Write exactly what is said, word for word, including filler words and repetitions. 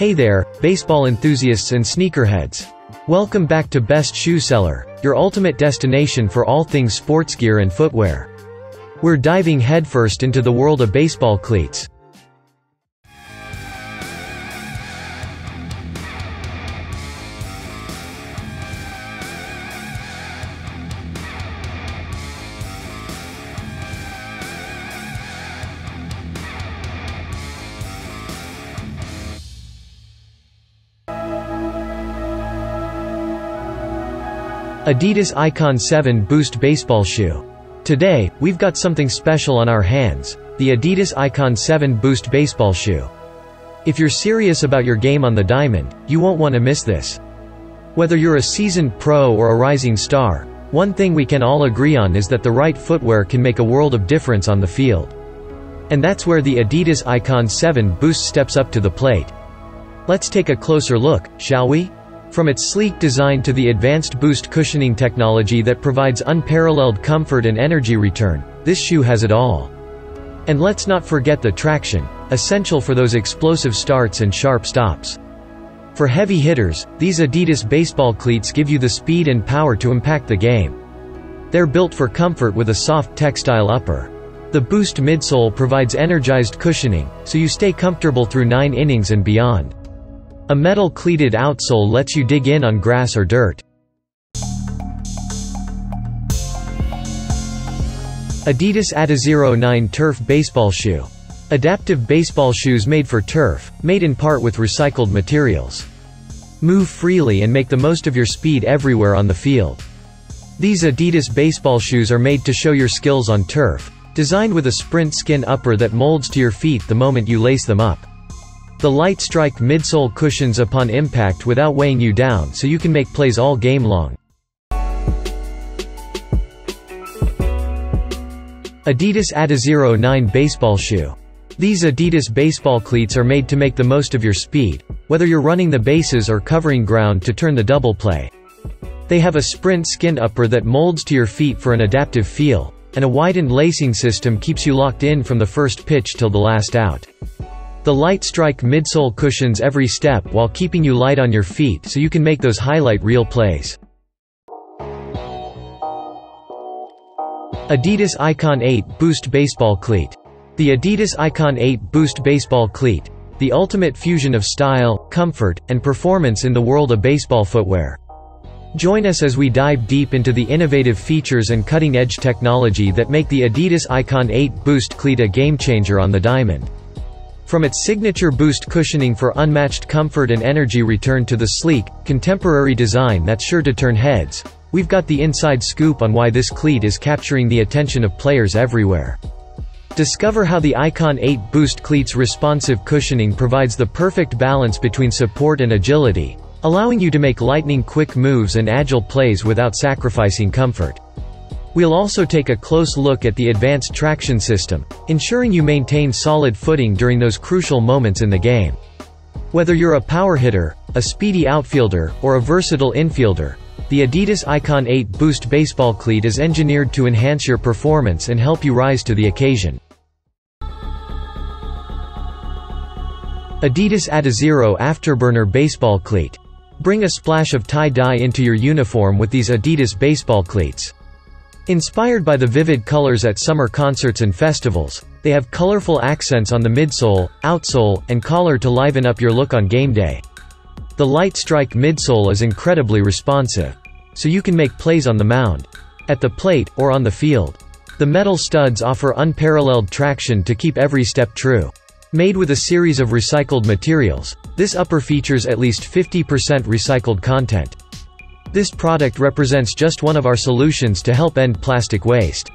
Hey there, baseball enthusiasts and sneakerheads. Welcome back to Best Shoe Seller, your ultimate destination for all things sports gear and footwear. We're diving headfirst into the world of baseball cleats. Adidas Icon seven Boost Baseball Shoe. Today, we've got something special on our hands, the Adidas Icon seven Boost Baseball Shoe. If you're serious about your game on the diamond, you won't want to miss this. Whether you're a seasoned pro or a rising star, one thing we can all agree on is that the right footwear can make a world of difference on the field. And that's where the Adidas Icon seven Boost steps up to the plate. Let's take a closer look, shall we? From its sleek design to the advanced boost cushioning technology that provides unparalleled comfort and energy return, this shoe has it all. And let's not forget the traction, essential for those explosive starts and sharp stops. For heavy hitters, these Adidas baseball cleats give you the speed and power to impact the game. They're built for comfort with a soft textile upper. The Boost midsole provides energized cushioning, so you stay comfortable through nine innings and beyond. A metal cleated outsole lets you dig in on grass or dirt. Adidas Adizero nine Turf Baseball Shoe. Adaptive baseball shoes made for turf, made in part with recycled materials. Move freely and make the most of your speed everywhere on the field. These Adidas baseball shoes are made to show your skills on turf, designed with a sprint skin upper that molds to your feet the moment you lace them up. The light striped midsole cushions upon impact without weighing you down, so you can make plays all game long. Adidas Adizero nine Baseball Shoe. These Adidas baseball cleats are made to make the most of your speed, whether you're running the bases or covering ground to turn the double play. They have a sprint skin upper that molds to your feet for an adaptive feel, and a widened lacing system keeps you locked in from the first pitch till the last out. The light strike midsole cushions every step while keeping you light on your feet so you can make those highlight reel plays. Adidas Icon eight Boost Baseball Cleat. The Adidas Icon eight Boost Baseball Cleat, the ultimate fusion of style, comfort, and performance in the world of baseball footwear. Join us as we dive deep into the innovative features and cutting-edge technology that make the Adidas Icon eight Boost Cleat a game-changer on the diamond. From its signature boost cushioning for unmatched comfort and energy return to the sleek, contemporary design that's sure to turn heads, we've got the inside scoop on why this cleat is capturing the attention of players everywhere. Discover how the Icon eight Boost Cleat's responsive cushioning provides the perfect balance between support and agility, allowing you to make lightning-quick moves and agile plays without sacrificing comfort. We'll also take a close look at the advanced traction system, ensuring you maintain solid footing during those crucial moments in the game. Whether you're a power hitter, a speedy outfielder, or a versatile infielder, the Adidas Icon eight Boost Baseball Cleat is engineered to enhance your performance and help you rise to the occasion. Adidas Adizero Afterburner Baseball Cleat. Bring a splash of tie-dye into your uniform with these Adidas baseball cleats. Inspired by the vivid colors at summer concerts and festivals, they have colorful accents on the midsole, outsole, and collar to liven up your look on game day. The light strike midsole is incredibly responsive, so you can make plays on the mound, at the plate, or on the field. The metal studs offer unparalleled traction to keep every step true. Made with a series of recycled materials, this upper features at least fifty percent recycled content. This product represents just one of our solutions to help end plastic waste.